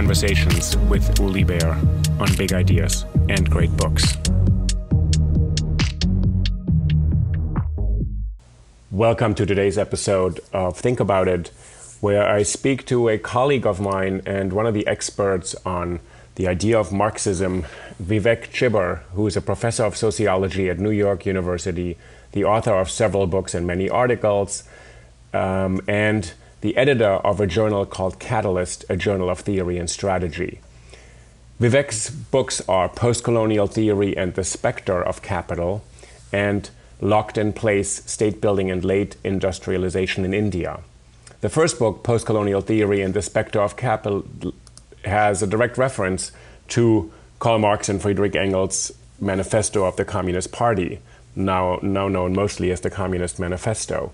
conversations with Uli Baer on big ideas and great books. Welcome to today's episode of Think About It, where I speak to a colleague of mine and one of the experts on the idea of Marxism, Vivek Chibber, who is a professor of sociology at New York University, the author of several books and many articles, and the editor of a journal called Catalyst: A Journal of Theory and Strategy. Vivek's books are Postcolonial Theory and the Specter of Capital and Locked in Place: State-Building and Late Industrialization in India. The first book, Postcolonial Theory and the Specter of Capital, has a direct reference to Karl Marx and Friedrich Engels' Manifesto of the Communist Party, now known mostly as the Communist Manifesto.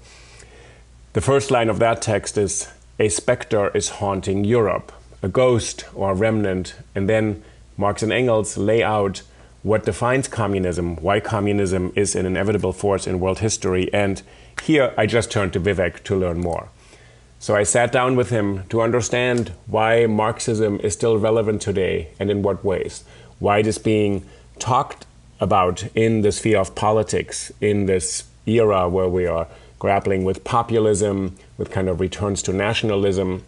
The first line of that text is, "A specter is haunting Europe," a ghost or a remnant. And then Marx and Engels lay out what defines communism, why communism is an inevitable force in world history. And here I just turned to Vivek to learn more. So I sat down with him to understand why Marxism is still relevant today and in what ways, why it is being talked about in the sphere of politics, in this era where we are grappling with populism, with kind of returns to nationalism,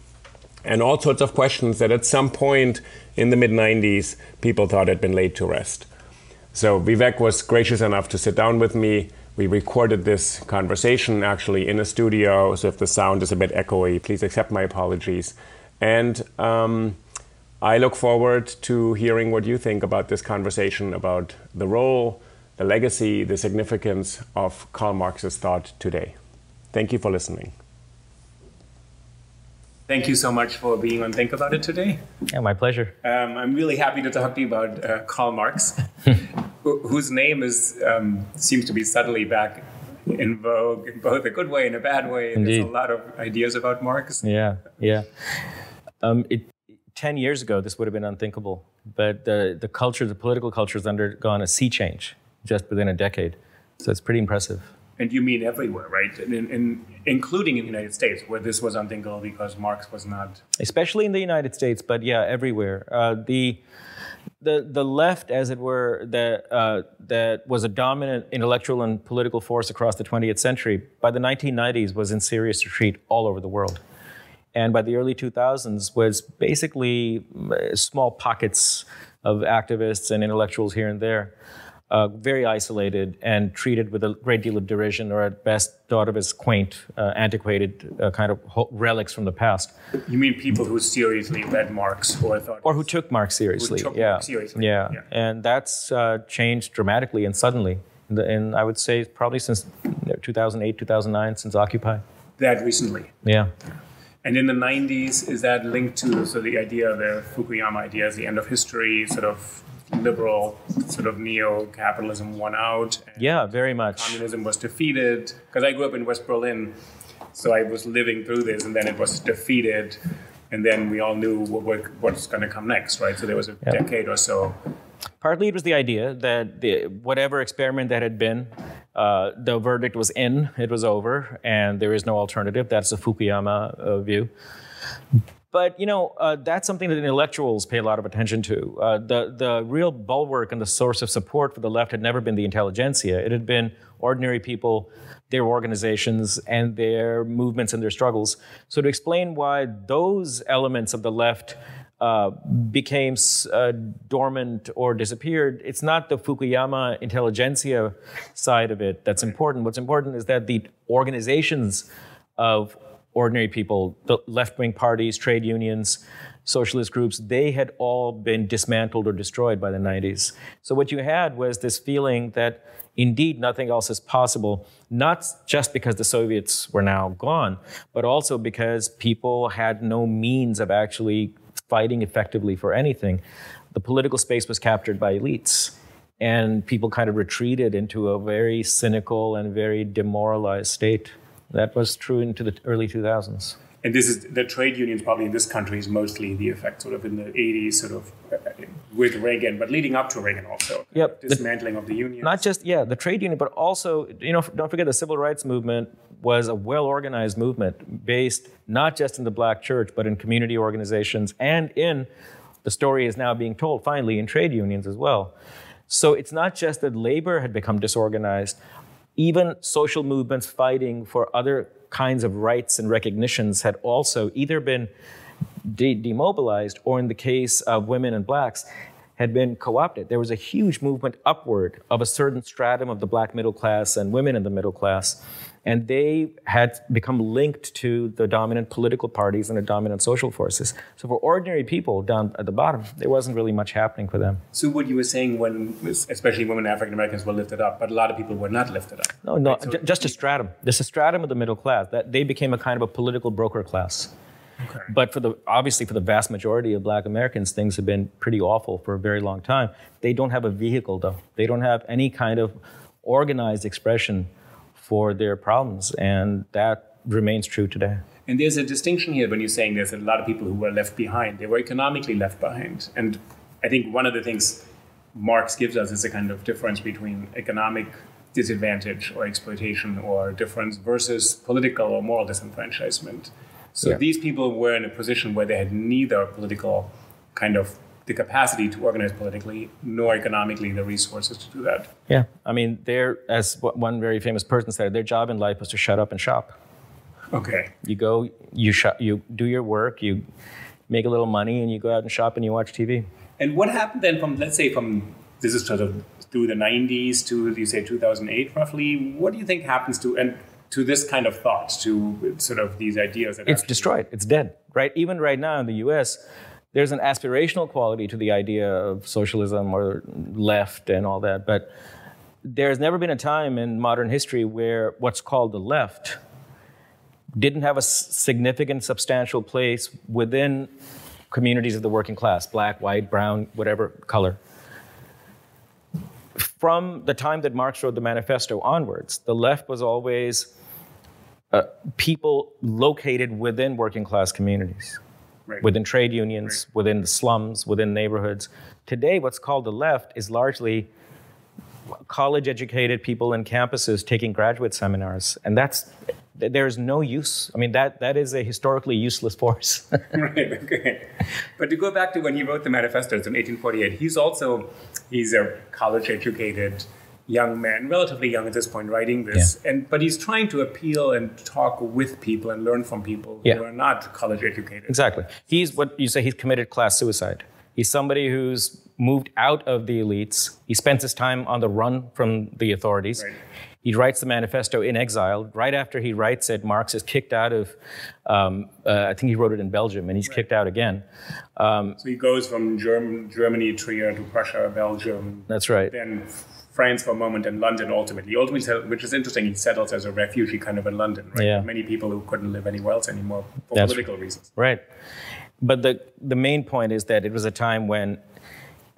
and all sorts of questions that at some point in the mid-90s, people thought had been laid to rest. So Vivek was gracious enough to sit down with me. We recorded this conversation actually in a studio, so if the sound is a bit echoey, please accept my apologies. And I look forward to hearing what you think about this conversation, about the role, the legacy, the significance of Karl Marx's thought today. Thank you for listening. Thank you so much for being on Think About It today. Yeah, my pleasure. I'm really happy to talk to you about Karl Marx, whose name is seems to be suddenly back in vogue in both a good way and a bad way. And there's a lot of ideas about Marx. Yeah, yeah. 10 years ago, this would have been unthinkable, but the culture, the political culture, has undergone a sea change just within a decade. So it's pretty impressive. And you mean everywhere, right? Including in the United States, where this was unthinkable because Marx was not... Especially in the United States, but yeah, everywhere. The left, as it were, that was a dominant intellectual and political force across the 20th century, by the 1990s was in serious retreat all over the world. And by the early 2000s was basically small pockets of activists and intellectuals here and there. Very isolated and treated with a great deal of derision, or at best thought of as quaint, antiquated kind of relics from the past. You mean people who seriously read Marx or thought... Or who took Marx seriously. Yeah. And that's changed dramatically and suddenly. And I would say probably since 2008, 2009, since Occupy. That recently. Yeah. And in the 90s, is that linked to the idea of the Fukuyama idea as the end of history, sort of... liberal sort of neo-capitalism won out. Yeah, very much. Communism was defeated. Because I grew up in West Berlin, so I was living through this, and then it was defeated. And then we all knew what's going to come next, right? So there was a decade or so. Partly it was the idea that whatever experiment that had been, the verdict was in, it was over, and there is no alternative. That's the Fukuyama view. But, you know, that's something that intellectuals pay a lot of attention to. The real bulwark and the source of support for the left had never been the intelligentsia. It had been ordinary people, their organizations, and their movements and their struggles. So to explain why those elements of the left became dormant or disappeared, it's not the Fukuyama intelligentsia side of it that's important. What's important is that the organizations of ordinary people, the left-wing parties, trade unions, socialist groups, they had all been dismantled or destroyed by the 90s. So what you had was this feeling that indeed nothing else is possible, not just because the Soviets were now gone, but also because people had no means of actually fighting effectively for anything. The political space was captured by elites, and people kind of retreated into a very cynical and very demoralized state. That was true into the early 2000s. And this is the trade unions probably in this country is mostly the effect sort of in the 80s, sort of with Reagan, but leading up to Reagan also. Yep. Dismantling of the union. Not just, yeah, the trade union, but also, you know, don't forget the civil rights movement was a well-organized movement based not just in the Black church, but in community organizations and in, the story is now being told finally in trade unions as well. So it's not just that labor had become disorganized, even social movements fighting for other kinds of rights and recognitions had also either been demobilized or in the case of women and Blacks, had been co-opted. There was a huge movement upward of a certain stratum of the Black middle class and women in the middle class, and they had become linked to the dominant political parties and the dominant social forces. So for ordinary people down at the bottom, there wasn't really much happening for them. So what you were saying when, especially women and African Americans were lifted up, but a lot of people were not lifted up. No, no, right? So just a stratum. There's a stratum of the middle class, that they became a kind of a political broker class. Okay. But for the obviously for the vast majority of Black Americans, things have been pretty awful for a very long time. They don't have a vehicle, though. They don't have any kind of organized expression for their problems, and that remains true today. And there's a distinction here when you're saying there's a lot of people who were left behind. They were economically left behind. And I think one of the things Marx gives us is a kind of difference between economic disadvantage or exploitation or difference versus political or moral disenfranchisement. So yeah. These people were in a position where they had neither political kind of the capacity to organize politically nor economically the resources to do that. Yeah, I mean, they're, as one very famous person said, their job in life was to shut up and shop. Okay. You go, you do your work, you make a little money, and you go out and shop and you watch TV. And what happened then from, let's say, from this is sort of through the 90s to, you say, 2008 roughly, what do you think happens to... and to this kind of thoughts, to sort of these ideas. That it's destroyed, it's dead, right? Even right now in the US, there's an aspirational quality to the idea of socialism or left and all that, but there's never been a time in modern history where what's called the left didn't have a significant, substantial place within communities of the working class, Black, white, brown, whatever color. From the time that Marx wrote the Manifesto onwards, the left was always people located within working class communities, right. Within trade unions, right. Within the slums, within neighborhoods. Today, what's called the left is largely college-educated people in campuses taking graduate seminars, and that's there's no use. I mean, that is a historically useless force. Right, okay. But to go back to when he wrote the Manifesto, it's in 1848, he's a college-educated young man, relatively young at this point, writing this, yeah. But he's trying to appeal and talk with people and learn from people who yeah. are not college-educated. Exactly. He's what you say, he's committed class suicide. He's somebody who's moved out of the elites. He spends his time on the run from the authorities. Right. He writes the manifesto in exile. Right after he writes it, Marx is kicked out of, I think he wrote it in Belgium, and he's right. kicked out again. So he goes from Germany, Trier, to Prussia, Belgium. That's right. Then France for a moment, and London ultimately. Which is interesting, he settles as a refugee kind of in London, right? Yeah. Many people who couldn't live anywhere else anymore for That's political right. reasons. Right. But the main point is that it was a time when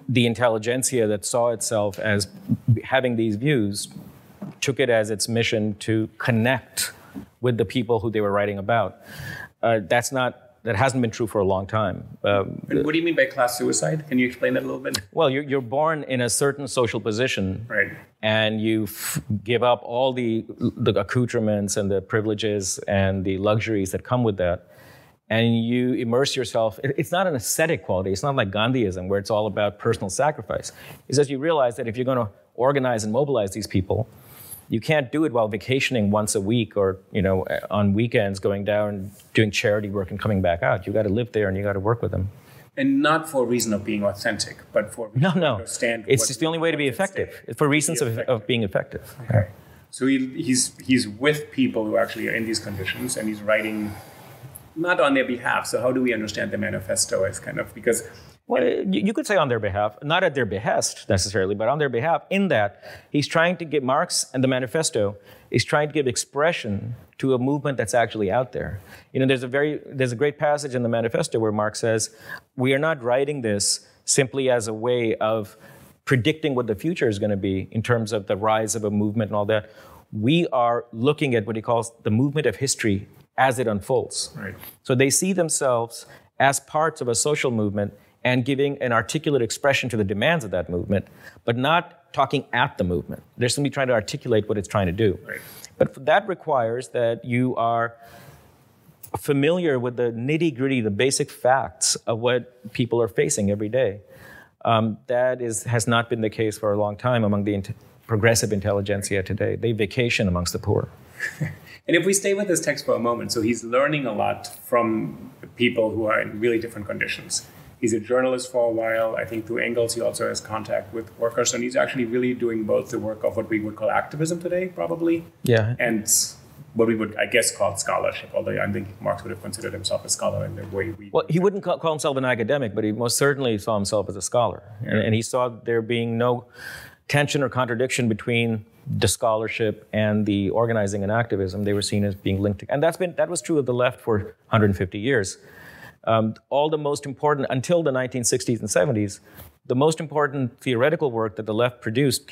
the intelligentsia that saw itself as having these views took it as its mission to connect with the people who they were writing about. That hasn't been true for a long time. And what do you mean by class suicide? Can you explain that a little bit? Well, you're born in a certain social position, right? And you give up all the accoutrements and the privileges and the luxuries that come with that. And you immerse yourself. It's not an ascetic quality. It's not like Gandhiism, where it's all about personal sacrifice. It's that you realize that if you're going to organize and mobilize these people, you can't do it while vacationing once a week or, you know, on weekends going down, doing charity work and coming back out. You got to live there and you got to work with them. And not for a reason of being authentic, but for no, no. understand. It's just the only way to be effective. For reasons of being effective. Okay. Yeah. So he's with people who actually are in these conditions, and he's writing. Not on their behalf. So how do we understand the manifesto as kind of, because... Well, you could say on their behalf, not at their behest necessarily, but on their behalf, in that he's trying to give, Marx and the manifesto is trying to give expression to a movement that's actually out there. You know, there's a great passage in the manifesto where Marx says, we are not writing this simply as a way of predicting what the future is going to be in terms of the rise of a movement and all that. We are looking at what he calls the movement of history as it unfolds. Right. So they see themselves as parts of a social movement and giving an articulate expression to the demands of that movement, but not talking at the movement. They're simply trying to articulate what it's trying to do. Right. But that requires that you are familiar with the nitty-gritty, the basic facts of what people are facing every day. That has not been the case for a long time among the progressive intelligentsia today. They vacation amongst the poor. And if we stay with this text for a moment, so he's learning a lot from people who are in really different conditions. He's a journalist for a while. I think through Engels, he also has contact with workers. And he's actually really doing both the work of what we would call activism today, probably. Yeah. And what we would, I guess, call scholarship, although I think Marx would have considered himself a scholar in the way we... Well, he wouldn't call himself an academic, but he most certainly saw himself as a scholar. Yeah. And he saw there being no tension or contradiction between the scholarship and the organizing and activism. They were seen as being linked. And that was true of the left for 150 years. All the most important, until the 1960s and 70s, the most important theoretical work that the left produced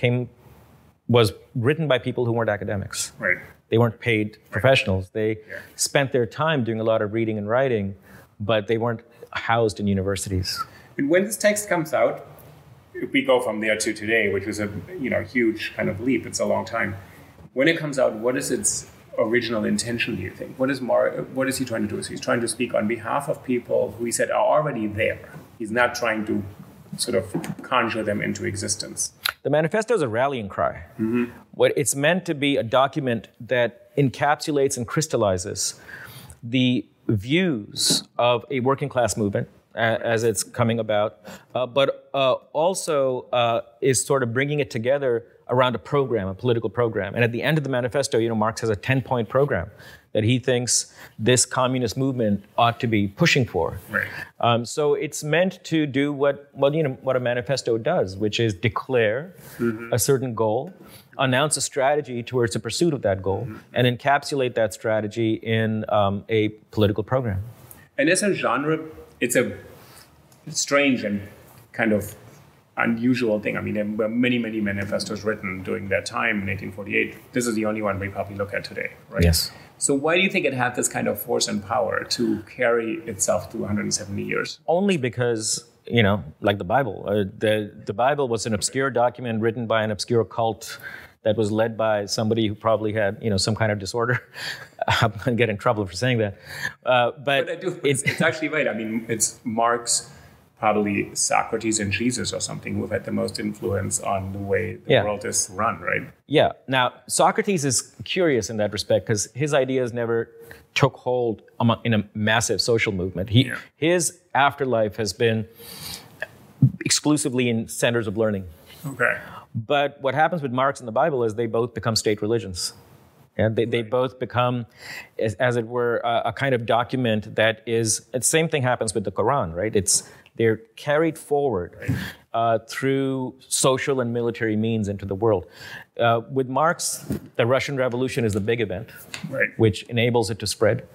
was written by people who weren't academics. Right. They weren't paid professionals. They spent their time doing a lot of reading and writing, but they weren't housed in universities. And when this text comes out, we go from there to today, which was a huge kind of leap. It's a long time. When it comes out, what is its original intention, do you think? What is he trying to do? So he's trying to speak on behalf of people who he said are already there. He's not trying to sort of conjure them into existence. The manifesto is a rallying cry. Mm-hmm. What it's meant to be a document that encapsulates and crystallizes the views of a working class movement as it's coming about, but also is sort of bringing it together around a program, a political program. And at the end of the manifesto, Marx has a 10-point program that he thinks this communist movement ought to be pushing for. Right. So it's meant to do what a manifesto does, which is declare a certain goal, announce a strategy towards the pursuit of that goal, and encapsulate that strategy in a political program. And as a genre, it's a strange and kind of unusual thing. I mean, there were many, many manifestos written during that time in 1848. This is the only one we probably look at today, right? Yes. So why do you think it had this kind of force and power to carry itself through 170 years? Only because, like the Bible. The Bible was an obscure document written by an obscure cult that was led by somebody who probably had, some kind of disorder. I'm going to get in trouble for saying that. But I do. It's actually right. I mean, it's Marx, probably Socrates and Jesus or something, who've had the most influence on the way the world is run, right? Yeah. Now, Socrates is curious in that respect because his ideas never took hold in a massive social movement. His afterlife has been exclusively in centers of learning. Okay. But what happens with Marx and the Bible is they both become state religions. And they both become, as it were, a kind of document that is... The same thing happens with the Quran, right? They're carried forward through social and military means into the world. With Marx, the Russian Revolution is the big event, which enables it to spread.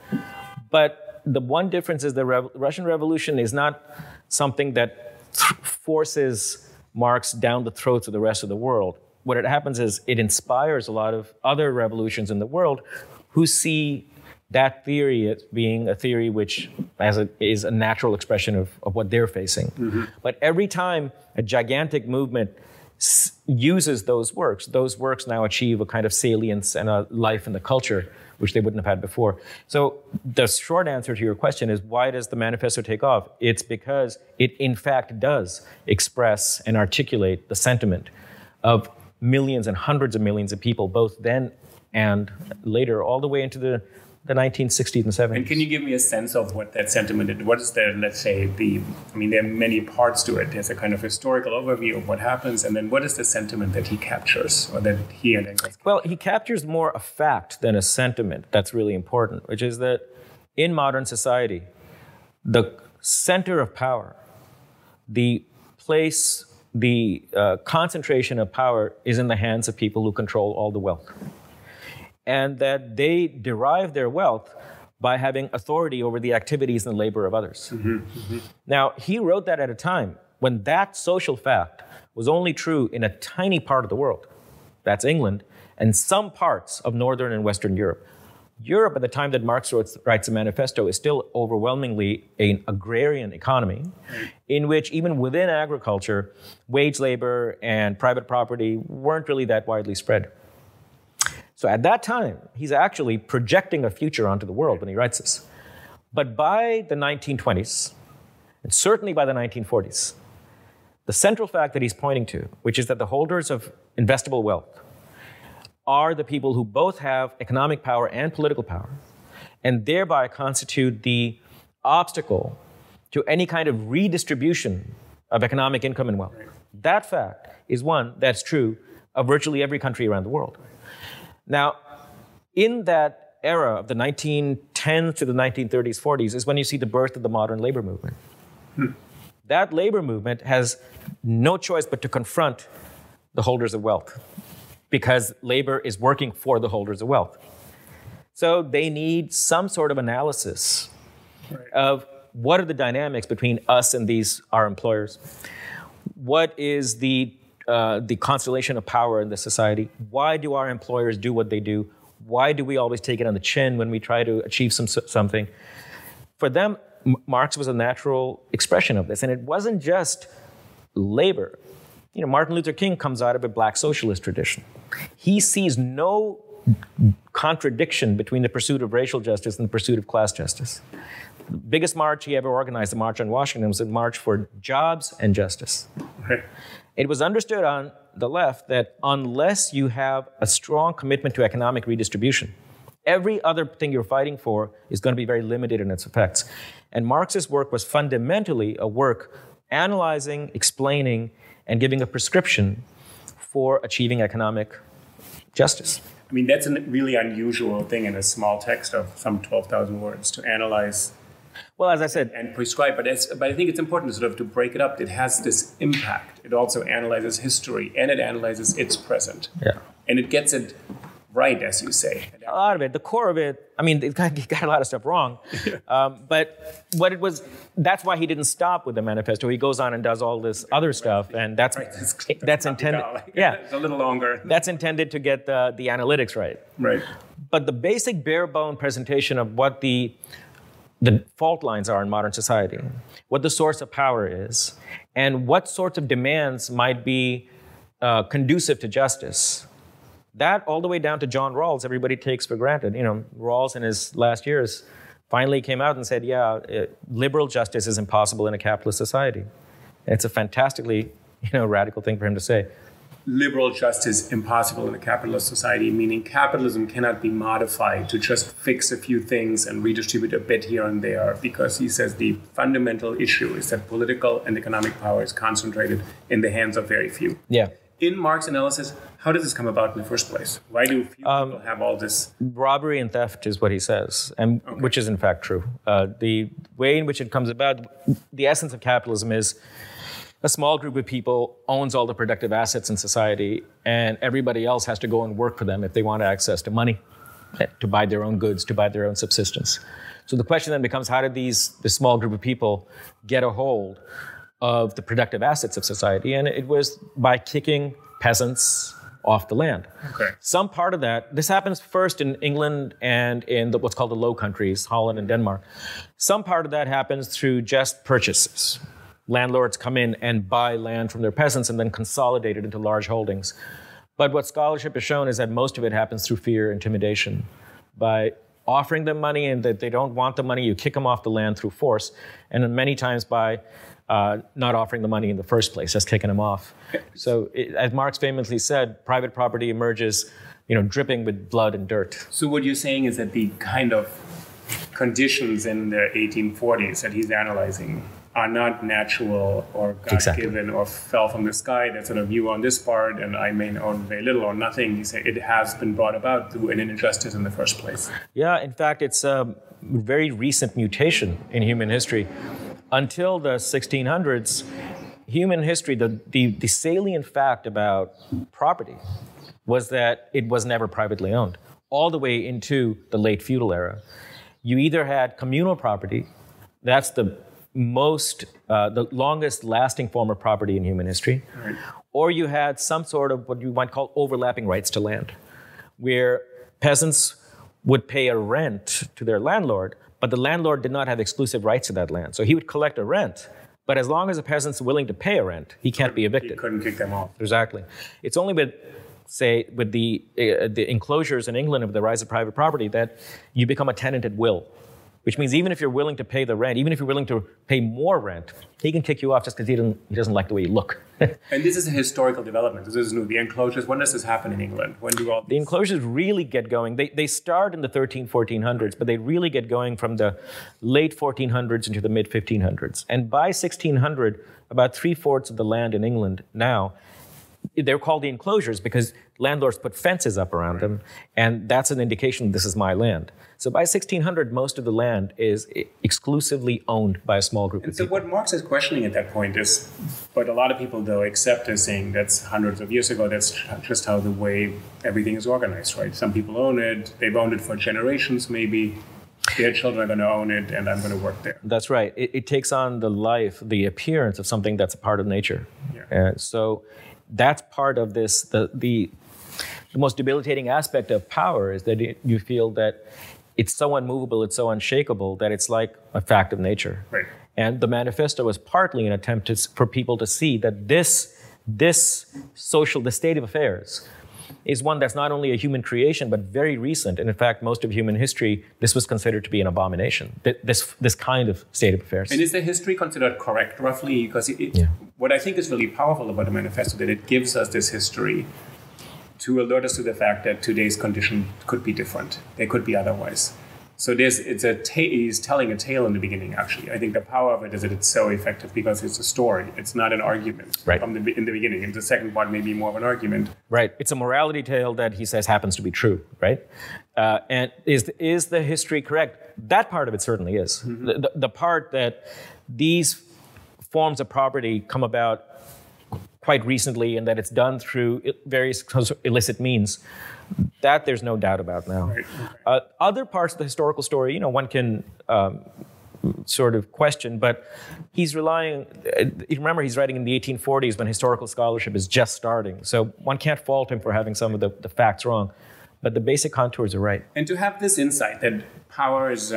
But the one difference is the Russian Revolution is not something that forces Marx down the throats of the rest of the world. What it happens is it inspires a lot of other revolutions in the world who see that theory as being a theory which is a natural expression of what they're facing. Mm-hmm. But every time a gigantic movement uses those works now achieve a kind of salience and a life in the culture which they wouldn't have had before. So the short answer to your question is, why does the manifesto take off? It's because it in fact does express and articulate the sentiment of millions and hundreds of millions of people, both then and later, all the way into the 1960s and 70s. And can you give me a sense of what that sentiment is? What is the, let's say, there are many parts to it. There's a kind of historical overview of what happens, and then what is the sentiment that he captures, or that he and Engels capture? Well, he captures more a fact than a sentiment that's really important, which is that in modern society, the center of power, the concentration of power is in the hands of people who control all the wealth. And that they derive their wealth by having authority over the activities and labor of others. Mm-hmm, mm-hmm. Now, he wrote that at a time when that social fact was only true in a tiny part of the world. That's England and some parts of Northern and Western Europe. Europe, at the time that Marx writes the manifesto, is still overwhelmingly an agrarian economy in which even within agriculture, wage labor and private property weren't really that widely spread. So at that time, he's actually projecting a future onto the world when he writes this. But by the 1920s, and certainly by the 1940s, the central fact that he's pointing to, which is that the holders of investable wealth are the people who both have economic power and political power, and thereby constitute the obstacle to any kind of redistribution of economic income and wealth. That fact is one that's true of virtually every country around the world. Now, in that era of the 1910s to the 1930s, 40s is when you see the birth of the modern labor movement. That labor movement has no choice but to confront the holders of wealth, because labor is working for the holders of wealth. So they need some sort of analysis of what are the dynamics between us and these, our employers? What is the constellation of power in the society? Why do our employers do what they do? Why do we always take it on the chin when we try to achieve something? For them, Marx was a natural expression of this. And it wasn't just labor. You know, Martin Luther King comes out of a black socialist tradition. He sees no contradiction between the pursuit of racial justice and the pursuit of class justice. The biggest march he ever organized, the March on Washington, was a march for jobs and justice. Right. It was understood on the left that unless you have a strong commitment to economic redistribution, every other thing you're fighting for is going to be very limited in its effects. And Marx's work was fundamentally a work analyzing, explaining, and giving a prescription for achieving economic justice. I mean, that's a really unusual thing in a small text of some 12,000 words to analyze. Well, as I said, and prescribe, but I think it's important to sort of to break it up. It has this impact. It also analyzes history, and it analyzes its present. Yeah, and it gets it right, as you say. A lot of it, the core of it. I mean, it got a lot of stuff wrong. But what it was, that's why he didn't stop with the manifesto. He goes on and does all this other stuff, and that's intended. Yeah, it's a little longer. That's intended to get the analytics right. Right. But the basic bare-bone presentation of what the fault lines are in modern society, what the source of power is, and what sorts of demands might be conducive to justice. That all the way down to John Rawls, everybody takes for granted. You know, Rawls in his last years finally came out and said, yeah, liberal justice is impossible in a capitalist society. It's a fantastically, you know, radical thing for him to say. Liberal justice impossible in a capitalist society, meaning capitalism cannot be modified to just fix a few things and redistribute a bit here and there, because he says the fundamental issue is that political and economic power is concentrated in the hands of very few. Yeah. In Marx's analysis, how does this come about in the first place? Why do few people have all this? Robbery and theft is what he says, and which is in fact true. The way in which it comes about, the essence of capitalism is a small group of people owns all the productive assets in society, and everybody else has to go and work for them if they want access to money, to buy their own goods, to buy their own subsistence. So the question then becomes, how did this small group of people get a hold of the productive assets of society? And it was by kicking peasants off the land. Okay. Some part of that, this happens first in England and in what's called the Low Countries, Holland and Denmark. Some part of that happens through just purchases. Landlords come in and buy land from their peasants and then consolidate it into large holdings. But what scholarship has shown is that most of it happens through fear, intimidation, by offering them money, and that they don't want the money, you kick them off the land through force, and many times by not offering the money in the first place, just kicking them off. So, as Marx famously said, private property emerges, you know, dripping with blood and dirt. So what you're saying is that the kind of conditions in the 1840s that he's analyzing are not natural or God-given or fell from the sky. That's sort of you on this part, and I may own very little or nothing. You say it has been brought about through an injustice in the first place. Yeah, in fact, it's a very recent mutation in human history. Until the 1600s, human history, the salient fact about property was that it was never privately owned. All the way into the late feudal era, you either had communal property, that's the most, the longest lasting form of property in human history, or you had some sort of what you might call overlapping rights to land, where peasants would pay a rent to their landlord, but the landlord did not have exclusive rights to that land. So he would collect a rent, but as long as a peasant's willing to pay a rent, he can't be evicted. He couldn't kick them off. Exactly. It's only with, say, with the enclosures in England of the rise of private property that you become a tenant at will, which means even if you're willing to pay the rent, even if you're willing to pay more rent, he can kick you off just because he doesn't like the way you look. And this is a historical development. This is new. The enclosures, when does this happen in England? When do all these... The enclosures really get going. They start in the 1300s, 1400s, but they really get going from the late 1400s into the mid 1500s. And by 1600, about 3/4 of the land in England now, they're called the enclosures because landlords put fences up around them, and that's an indication this is my land. So by 1600, most of the land is exclusively owned by a small group of people. So what Marx is questioning at that point is, but a lot of people, though, accept as saying that's hundreds of years ago, that's just how the way everything is organized, right? Some people own it, they've owned it for generations maybe. Their children are going to own it, and I'm going to work there. That's right. It takes on the life, the appearance of something that's a part of nature. Yeah. So that's part of this. The most debilitating aspect of power is that you feel that it's so unmovable, it's so unshakable, that it's like a fact of nature. Right. And the manifesto was partly an attempt for people to see that this state of affairs is one that's not only a human creation, but very recent. And in fact, most of human history, this was considered to be an abomination, this kind of state of affairs. And is the history considered correct, roughly? Because what I think is really powerful about the manifesto, that it gives us this history to alert us to the fact that today's condition could be different. They could be otherwise. So he's telling a tale in the beginning, actually. I think the power of it is that it's so effective because it's a story. It's not an argument in the beginning. And the second part may be more of an argument. Right. It's a morality tale that he says happens to be true, right? And is the history correct? That part of it certainly is. Mm-hmm. The part that these forms of property come about quite recently and that it's done through various illicit means, that there's no doubt about now. Right. Other parts of the historical story, one can sort of question, but he's relying, remember he's writing in the 1840s when historical scholarship is just starting. So one can't fault him for having some of the facts wrong, but the basic contours are right. And to have this insight that power is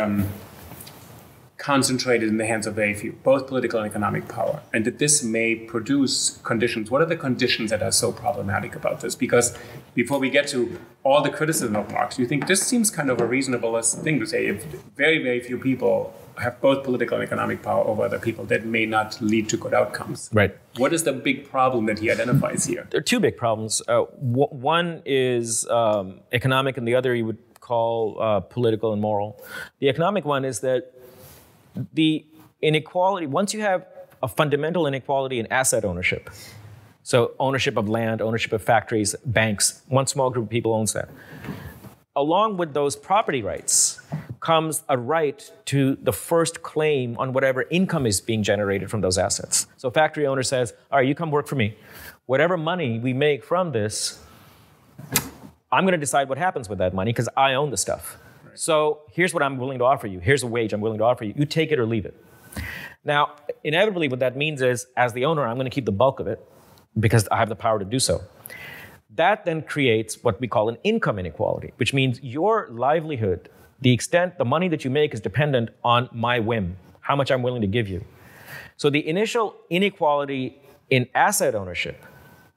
concentrated in the hands of very few, both political and economic power, and that this may produce conditions. What are the conditions that are so problematic about this? Because before we get to all the criticism of Marx, you think this seems kind of a reasonable thing to say. If very, very few people have both political and economic power over other people, that may not lead to good outcomes. Right. What is the big problem that he identifies here? There are two big problems. One is economic, and the other you would call political and moral. The economic one is that the inequality, once you have a fundamental inequality in asset ownership, so ownership of land, ownership of factories, banks, one small group of people owns that. Along with those property rights comes a right to the first claim on whatever income is being generated from those assets. So a factory owner says, all right, you come work for me. Whatever money we make from this, I'm going to decide what happens with that money because I own the stuff. So here's what I'm willing to offer you. Here's a wage I'm willing to offer you. You take it or leave it. Now, inevitably, what that means is, as the owner, I'm going to keep the bulk of it because I have the power to do so. That then creates what we call an income inequality, which means your livelihood, the extent, the money that you make is dependent on my whim, how much I'm willing to give you. So the initial inequality in asset ownership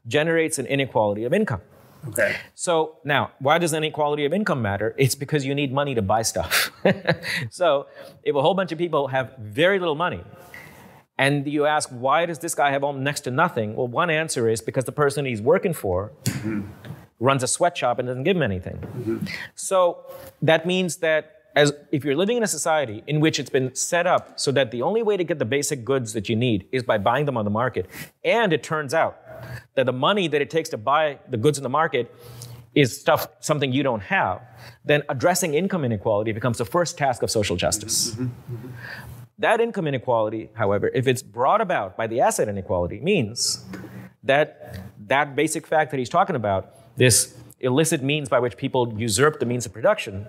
generates an inequality of income. Okay. So now, why does inequality of income matter? It's because you need money to buy stuff. So if a whole bunch of people have very little money, and you ask, why does this guy have next to nothing? Well, one answer is because the person he's working for runs a sweatshop and doesn't give him anything. Mm-hmm. So that means that if you're living in a society in which it's been set up so that the only way to get the basic goods that you need is by buying them on the market, and it turns out that the money that it takes to buy the goods in the market is something you don't have, then addressing income inequality becomes the first task of social justice. Mm-hmm, mm-hmm, mm-hmm. That income inequality, however, if it's brought about by the asset inequality, means that that basic fact that he's talking about, this illicit means by which people usurp the means of production,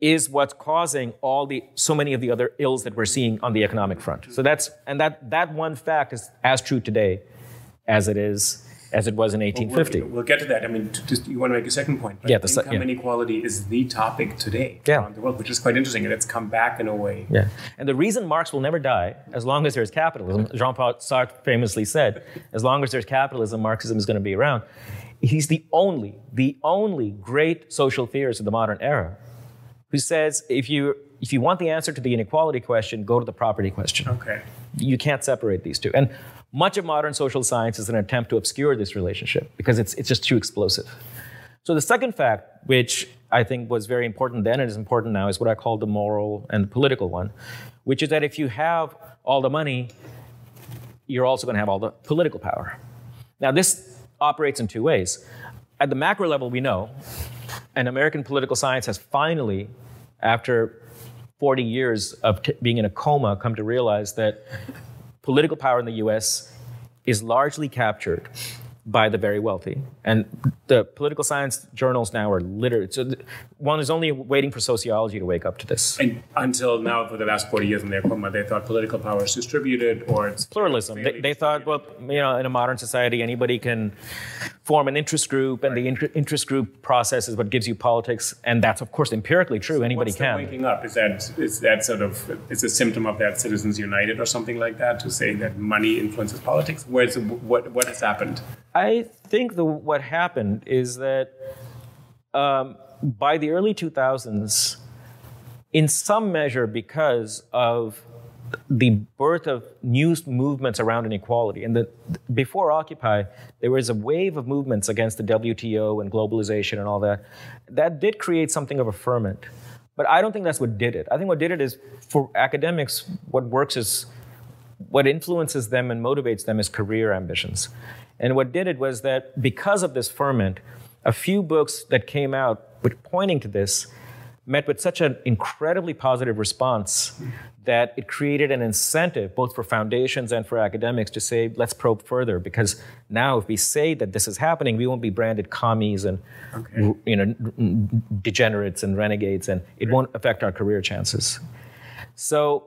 is what's causing so many of the other ills that we're seeing on the economic front. So that one fact is as true today as it is as it was in 1850. We'll get to that. I mean, just, you want to make a second point. But yeah, income inequality is the topic today around the world, which is quite interesting, and it's come back in a way. Yeah. And the reason Marx will never die, as long as there's capitalism, Jean-Paul Sartre famously said, as long as there's capitalism, Marxism is going to be around. He's the only great social theorist of the modern era who says if you want the answer to the inequality question, go to the property question. Okay. You can't separate these two. And much of modern social science is an attempt to obscure this relationship because it's just too explosive. So the second fact, which I think was very important then and is important now, is what I call the moral and the political one, which is that if you have all the money, you're also going to have all the political power. Now, this operates in two ways. At the macro level, we know, and American political science has finally, after 40 years of being in a coma, come to realize that political power in the US is largely captured by the very wealthy. And the political science journals now are littered. So one is only waiting for sociology to wake up to this. And until now, for the last 40 years in their coma, they thought political power is distributed or it's... Pluralism. They thought, well, you know, in a modern society, anybody can form an interest group, and the interest group process is what gives you politics. And that's, of course, empirically true. So anybody can. Waking up? Is that sort of... It's a symptom of that Citizens United or something like that, to say that money influences politics? What has happened? I think what happened is that by the early 2000s, in some measure because of the birth of new movements around inequality, and before Occupy, there was a wave of movements against the WTO and globalization and all that. That did create something of a ferment. But I don't think that's what did it. I think what did it is, for academics, what works is, what influences them and motivates them is career ambitions. And what did it was that because of this ferment, a few books that came out pointing to this met with such an incredibly positive response that it created an incentive both for foundations and for academics to say, let's probe further, because now if we say that this is happening, we won't be branded commies and degenerates and renegades, and it won't affect our career chances. So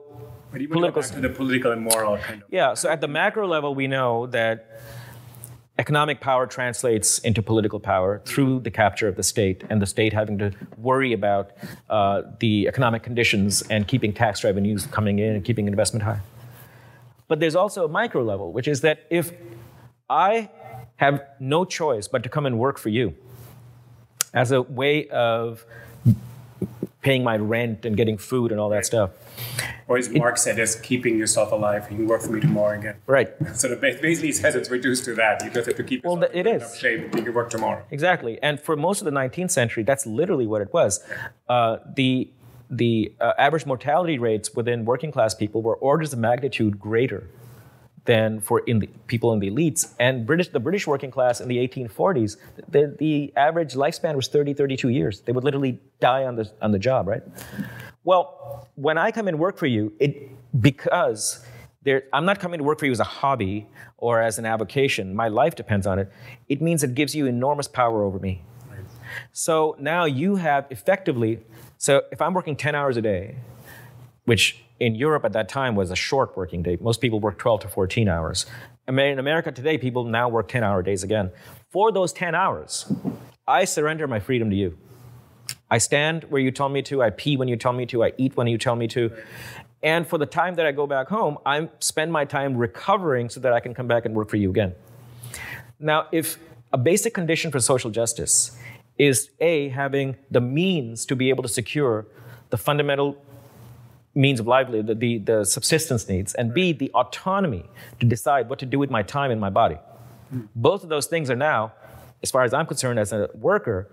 but even back to the political and moral kind of... Yeah, so at the macro level, we know that economic power translates into political power through the capture of the state and the state having to worry about the economic conditions and keeping tax revenues coming in and keeping investment high. But there's also a micro level, which is that if I have no choice but to come and work for you as a way of paying my rent and getting food and all that stuff. Or as Marx said, as keeping yourself alive. You can work for me tomorrow again. Right. So basically says it's reduced to that. You just have to keep yourself in enough shape and you can work tomorrow. Exactly. And for most of the 19th century, that's literally what it was. The average mortality rates within working class people were orders of magnitude greater than for people in the elites. And the British working class in the 1840s, the average lifespan was 30, 32 years. They would literally die on the job, right? Well, when I come and work for you, I'm not coming to work for you as a hobby or as an avocation. My life depends on it. It means it gives you enormous power over me. Right. So now you have effectively, so if I'm working 10 hours a day, which in Europe at that time was a short working day. Most people worked 12 to 14 hours. I mean, in America today, people now work 10-hour days again. For those 10 hours, I surrender my freedom to you. I stand where you tell me to, I pee when you tell me to, I eat when you tell me to. And for the time that I go back home, I spend my time recovering so that I can come back and work for you again. Now, if a basic condition for social justice is A, having the means to be able to secure the fundamental means of livelihood, the subsistence needs, and B, the autonomy to decide what to do with my time and my body. Both of those things are now, as far as I'm concerned as a worker,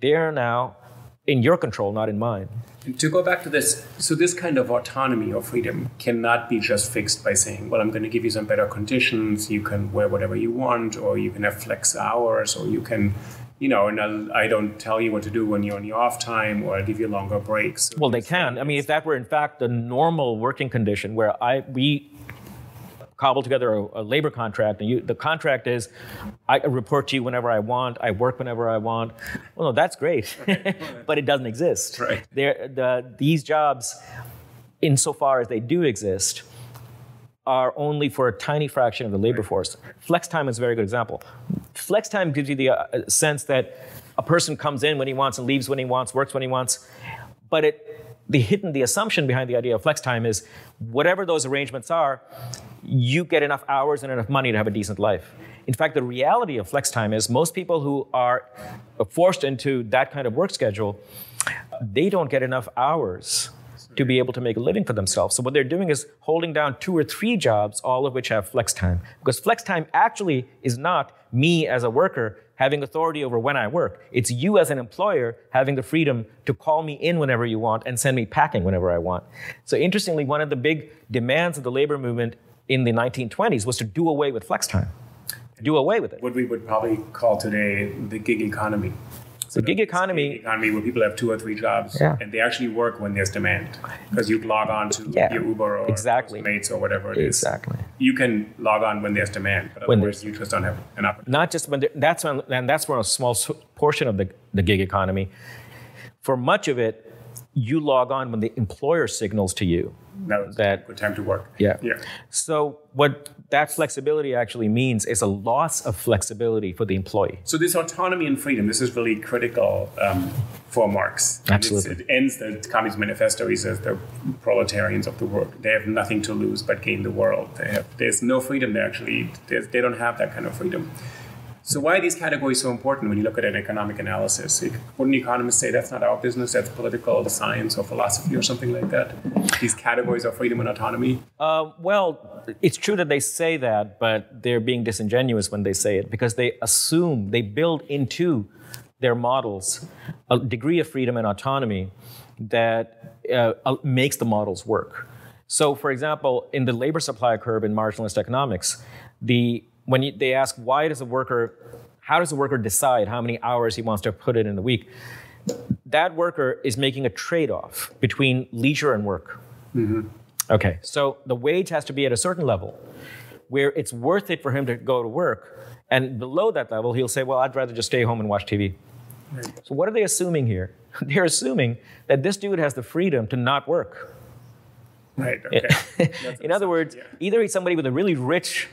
they are now in your control, not in mine. And to go back to this, so this kind of autonomy or freedom cannot be just fixed by saying, well, I'm going to give you some better conditions, you can wear whatever you want, or you can have flex hours, or you can... You know, and I don't tell you what to do when you're on your off time, or I give you longer breaks. Well, they can. I mean, if that were, in fact, the normal working condition where we cobble together a labor contract, and the contract is, I report to you whenever I want, I work whenever I want. Well, no, that's great, but it doesn't exist. Right. These jobs, insofar as they do exist, are only for a tiny fraction of the labor force. Flex time is a very good example. Flex time gives you the sense that a person comes in when he wants and leaves when he wants, works when he wants. But the assumption behind the idea of flex time is whatever those arrangements are, you get enough hours and enough money to have a decent life. In fact, the reality of flex time is most people who are forced into that kind of work schedule, they don't get enough hours to be able to make a living for themselves. So what they're doing is holding down 2 or 3 jobs, all of which have flex time. Because flex time actually is not me as a worker having authority over when I work. It's you as an employer having the freedom to call me in whenever you want and send me packing whenever I want. So interestingly, one of the big demands of the labor movement in the 1920s was to do away with flex time, do away with it. What we would probably call today the gig economy. So gig economy where people have 2 or 3 jobs, yeah, and they actually work when there's demand because you log on to, yeah, your Uber or Postmates or whatever it is. Exactly. You can log on when there's demand, but otherwise you just don't have an opportunity. Not just when that's when, and that's where a small portion of the gig economy. For much of it, you log on when the employer signals to you that good time to work. Yeah. Yeah. So what that flexibility actually means is a loss of flexibility for the employee. So this autonomy and freedom, this is really critical for Marx. Absolutely. It ends the Communist Manifesto. He says the proletarians of the world, they have nothing to lose but gain the world. There's no freedom there actually. They don't have that kind of freedom. So why are these categories so important when you look at an economic analysis? Wouldn't economists say that's not our business, that's political science or philosophy or something like that? These categories of freedom and autonomy? Well, it's true that they say that, but they're being disingenuous when they say it because they assume, they build into their models a degree of freedom and autonomy that makes the models work. So for example, in the labor supply curve in marginalist economics, when they ask, how does a worker decide how many hours he wants to put in a week? That worker is making a trade-off between leisure and work. Mm-hmm. Okay, so the wage has to be at a certain level where it's worth it for him to go to work. And below that level, he'll say, well, I'd rather just stay home and watch TV. Right. So what are they assuming here? They're assuming that this dude has the freedom to not work. Right, okay. In other words, yeah, either he's somebody with a really rich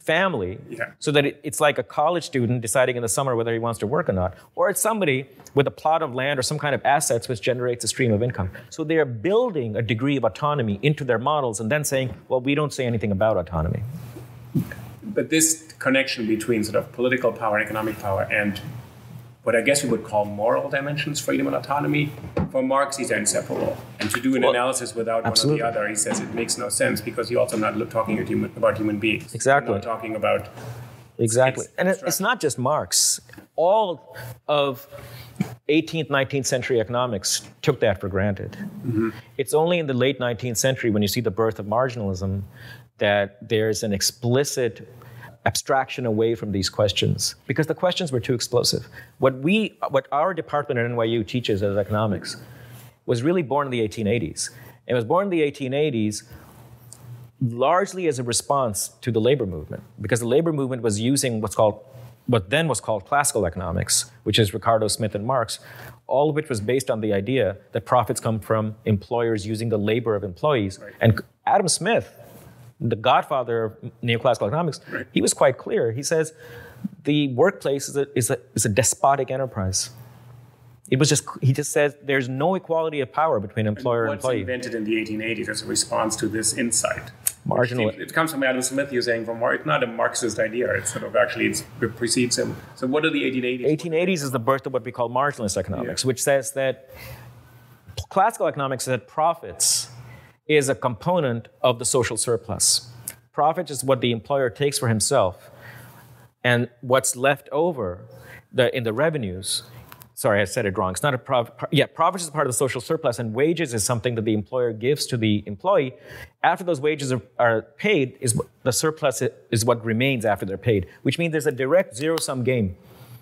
family, yeah, so that it's like a college student deciding in the summer whether he wants to work or not, or it's somebody with a plot of land or some kind of assets which generates a stream of income. So they're building a degree of autonomy into their models and then saying, well, we don't say anything about autonomy. But this connection between sort of political power, economic power, and what I guess we would call moral dimensions, freedom and autonomy, for Marx, these are inseparable. And to do an analysis without absolutely one or the other, he says it makes no sense because you're also not talking about human beings. Exactly. You're not talking about... Exactly. And it's not just Marx. All of 18th, 19th century economics took that for granted. Mm-hmm. It's only in the late 19th century when you see the birth of marginalism that there's an explicit abstraction away from these questions because the questions were too explosive. What our department at NYU teaches as economics was really born in the 1880s. It was born in the 1880s largely as a response to the labor movement because the labor movement was using what then was called classical economics, which is Ricardo, Smith, and Marx, all of which was based on the idea that profits come from employers using the labor of employees. Right. And Adam Smith, the godfather of neoclassical economics, right, he was quite clear. He says, the workplace is a despotic enterprise. It was just, he just says, there's no equality of power between employer and employee. What's invented in the 1880s as a response to this insight? Marginal. It comes from Adam Smith, you're saying, it's not a Marxist idea. It's sort of actually, it precedes him. So what are the 1880s? 1880s is the birth of what we call marginalist economics, yeah, which says that classical economics said profits is a component of the social surplus. Profit is what the employer takes for himself, and what's left over in the revenues, sorry, I said it wrong, it's not a profit, yeah, profit is part of the social surplus, and wages is something that the employer gives to the employee. After those wages are paid, the surplus is what remains after they're paid, which means there's a direct zero-sum game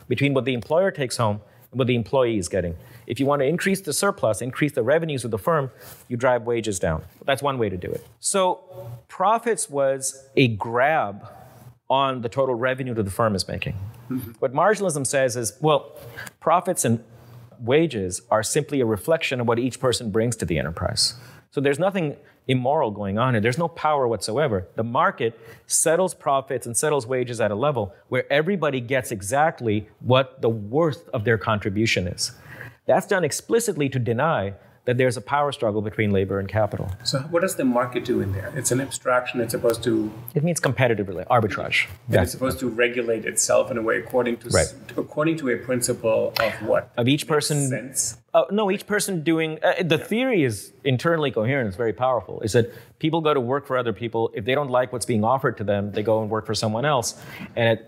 between what the employer takes home and what the employee is getting. If you want to increase the surplus, increase the revenues of the firm, you drive wages down. That's one way to do it. So profits was a grab on the total revenue that the firm is making. Mm-hmm. What marginalism says is, well, profits and wages are simply a reflection of what each person brings to the enterprise. So there's nothing immoral going on here. There's no power whatsoever. The market settles profits and settles wages at a level where everybody gets exactly what the worth of their contribution is. That's done explicitly to deny that there's a power struggle between labor and capital. So what does the market do in there? It's an abstraction. It's supposed to... It means competitive arbitrage. And it's supposed to regulate itself in a way according to according to a principle of what? Of each person... Sense? No, each person doing... the theory is internally coherent. It's very powerful. It's that people go to work for other people. If they don't like what's being offered to them, they go and work for someone else. And